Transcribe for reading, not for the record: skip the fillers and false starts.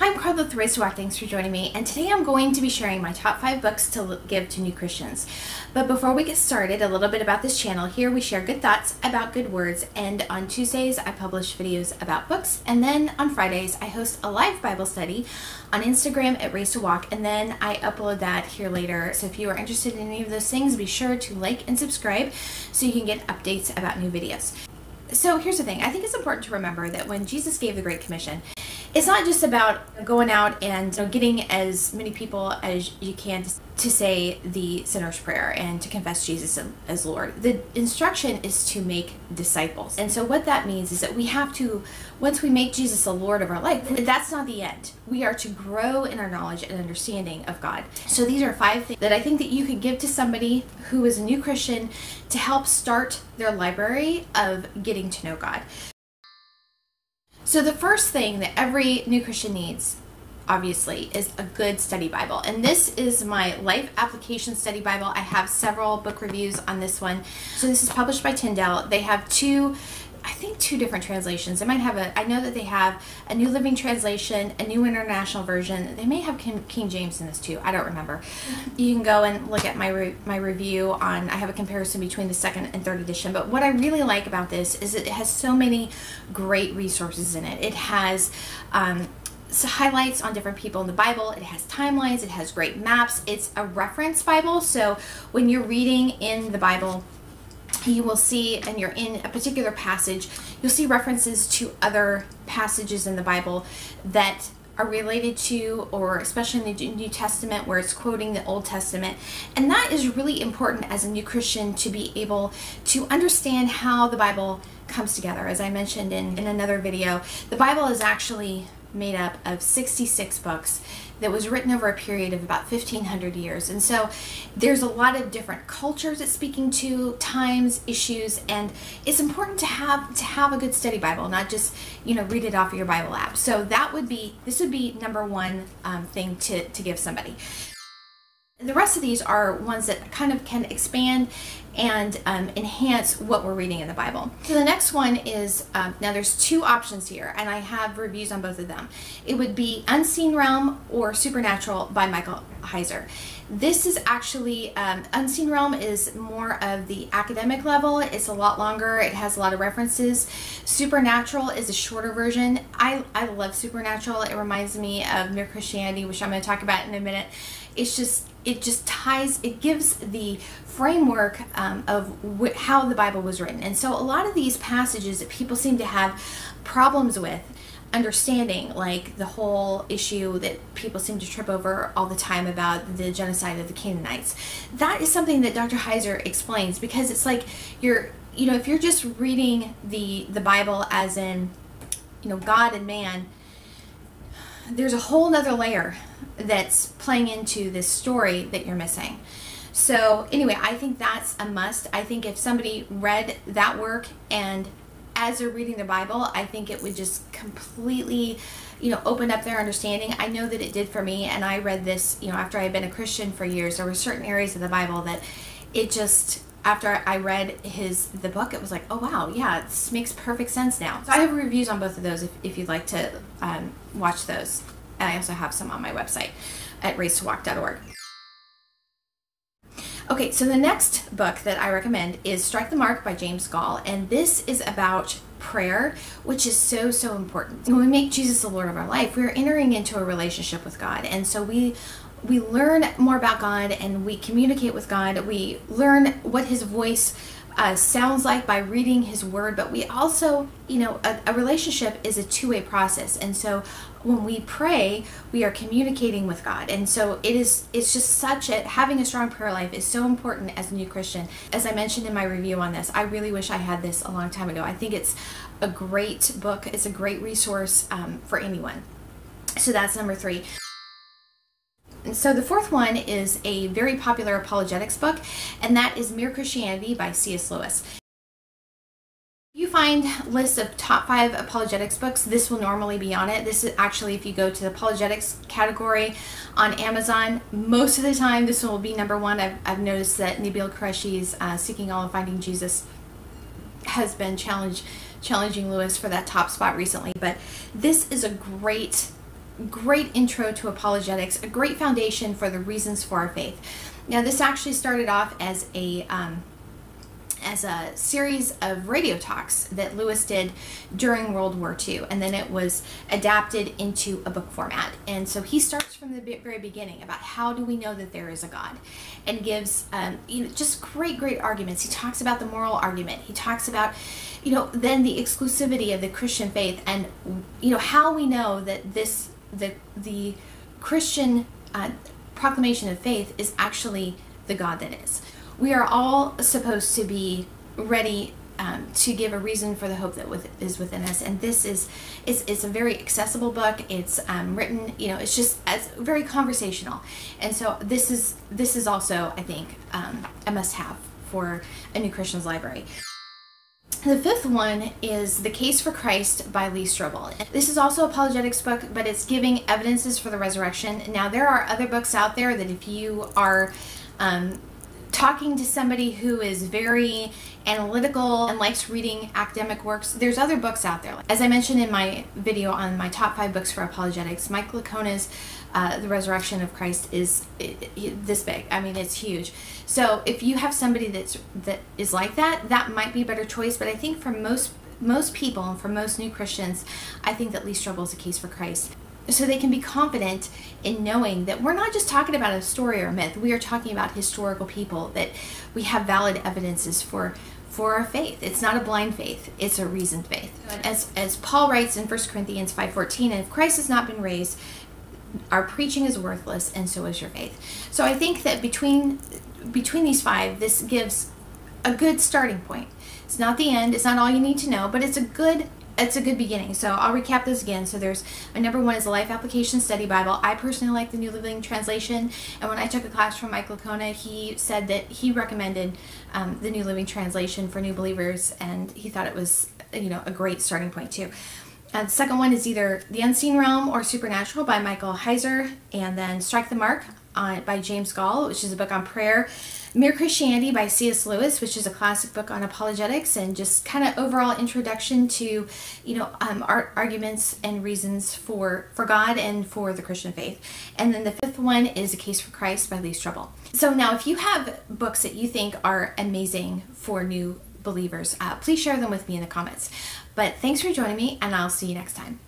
Hi, I'm Carla with Raised to Walk. Thanks for joining me. And today I'm going to be sharing my top 5 books to give to new Christians. But before we get started, a little bit about this channel. Here we share good thoughts about good words, and on Tuesdays I publish videos about books, and then on Fridays I host a live Bible study on Instagram at Raised to Walk, and then I upload that here later. So if you are interested in any of those things, be sure to like and subscribe so you can get updates about new videos. So here's the thing. I think it's important to remember that when Jesus gave the Great Commission, it's not just about going out and getting as many people as you can to say the sinner's prayer and to confess Jesus as Lord. The instruction is to make disciples. And so what that means is that we have to, once we make Jesus the Lord of our life, that's not the end. We are to grow in our knowledge and understanding of God. So these are 5 things that I think that you could give to somebody who is a new Christian to help start their library of getting to know God. So the first thing that every new Christian needs, obviously, is a good study Bible. And this is my Life Application Study Bible. I have several book reviews on this one. So this is published by Tyndale. They have two different translations. They might have I know that they have a New Living Translation, a New International Version. They may have King James in this too. I don't remember. You can go and look at my review on, I have a comparison between the 2nd and 3rd edition. But what I really like about this is it has so many great resources in it. It has highlights on different people in the Bible. It has timelines. It has great maps. It's a reference Bible. So when you're reading in the Bible, you will see, and you're in a particular passage, you'll see references to other passages in the Bible that are related to, or especially in the New Testament where it's quoting the Old Testament. And that is really important as a new Christian to be able to understand how the Bible comes together. As I mentioned in another video, the Bible is actually made up of 66 books that was written over a period of about 1,500 years. And so there's a lot of different cultures it's speaking to, times, issues, and it's important to have a good study Bible, not just read it off of your Bible app. So that would be, this would be number one thing to give somebody. The rest of these are ones that kind of can expand and enhance what we're reading in the Bible. So the next one is, now there's 2 options here, and I have reviews on both of them. It would be Unseen Realm or Supernatural by Michael Heiser. This is actually, Unseen Realm is more of the academic level. It's a lot longer. It has a lot of references. Supernatural is a shorter version. I love Supernatural. It reminds me of Mere Christianity, which I'm going to talk about in a minute. It's just, it just ties, it gives the framework of how the Bible was written. And so a lot of these passages that people seem to have problems with understanding, like the whole issue that people seem to trip over all the time about the genocide of the Canaanites, that is something that Dr. Heiser explains, because it's like if you're just reading the Bible as in God and man, there's a whole nother layer that's playing into this story that you're missing. So anyway, I think that's a must. I think if somebody read that work and as they're reading the Bible, I think it would just completely, open up their understanding. I know that it did for me, and I read this, after I had been a Christian for years. There were certain areas of the Bible that it just, after I read the book, it was like, oh wow, yeah, this makes perfect sense now. So I have reviews on both of those if you'd like to watch those. And I also have some on my website at raisedtowalk.org. Okay, so the next book that I recommend is Strike the Mark by James Goll, and this is about prayer, which is so, so important. When we make Jesus the Lord of our life, we're entering into a relationship with God, and so we learn more about God, and we communicate with God. We learn what His voice sounds like by reading His Word, but we also, a relationship is a two-way process, and so when we pray, we are communicating with God. And so it's just having a strong prayer life is so important as a new Christian. As I mentioned in my review on this, I really wish I had this a long time ago. I think it's a great book. It's a great resource for anyone. So that's number 3. And so the 4th one is a very popular apologetics book, and that is Mere Christianity by C.S. Lewis. You find lists of top 5 apologetics books, this will normally be on it. This is actually, if you go to the apologetics category on Amazon, most of the time this will be number 1. I've noticed that Nabil Qureshi's Seeking Allah and Finding Jesus has been challenging Lewis for that top spot recently, but this is a great great intro to apologetics, a great foundation for the reasons for our faith. Now, this actually started off as a series of radio talks that Lewis did during World War II, and then it was adapted into a book format. And so he starts from the very beginning about how do we know that there is a God, and gives just great arguments. He talks about the moral argument. He talks about then the exclusivity of the Christian faith, and how we know that this the Christian proclamation of faith is actually the God that is. We are all supposed to be ready to give a reason for the hope that is within us, and this is a very accessible book. It's written, it's just very conversational, and so this is also, I think, a must-have for a New Christian's Library. The fifth one is The Case for Christ by Lee Strobel. This is also an apologetics book, but it's giving evidences for the resurrection. Now, there are other books out there that if you are talking to somebody who is very analytical and likes reading academic works, there's other books out there. As I mentioned in my video on my top 5 books for apologetics, Mike Licona's The Resurrection of Christ is this big. I mean, it's huge. So if you have somebody that is like that, that might be a better choice. But I think for most people and for most new Christians, I think that Lee Strobel is A Case for Christ. So they can be confident in knowing that we're not just talking about a story or a myth. We are talking about historical people, that we have valid evidences for our faith. It's not a blind faith. It's a reasoned faith. As Paul writes in 1 Corinthians 5:14, and if Christ has not been raised, our preaching is worthless, and so is your faith. So I think that between these 5, this gives a good starting point. It's not the end. It's not all you need to know, but it's a good beginning. So I'll recap those again. So there's, my number 1 is the Life Application Study Bible. I personally like the New Living Translation, and when I took a class from Mike Licona, he said that he recommended the New Living Translation for new believers, and he thought it was a great starting point too. The second one is either The Unseen Realm or Supernatural by Michael Heiser, and then Strike the Mark by James Goll, which is a book on prayer. Mere Christianity by C.S. Lewis, which is a classic book on apologetics and just kind of overall introduction to, arguments and reasons for God and for the Christian faith. And then the fifth one is A Case for Christ by Lee Strobel. So now, if you have books that you think are amazing for new believers, please share them with me in the comments. But thanks for joining me, and I'll see you next time.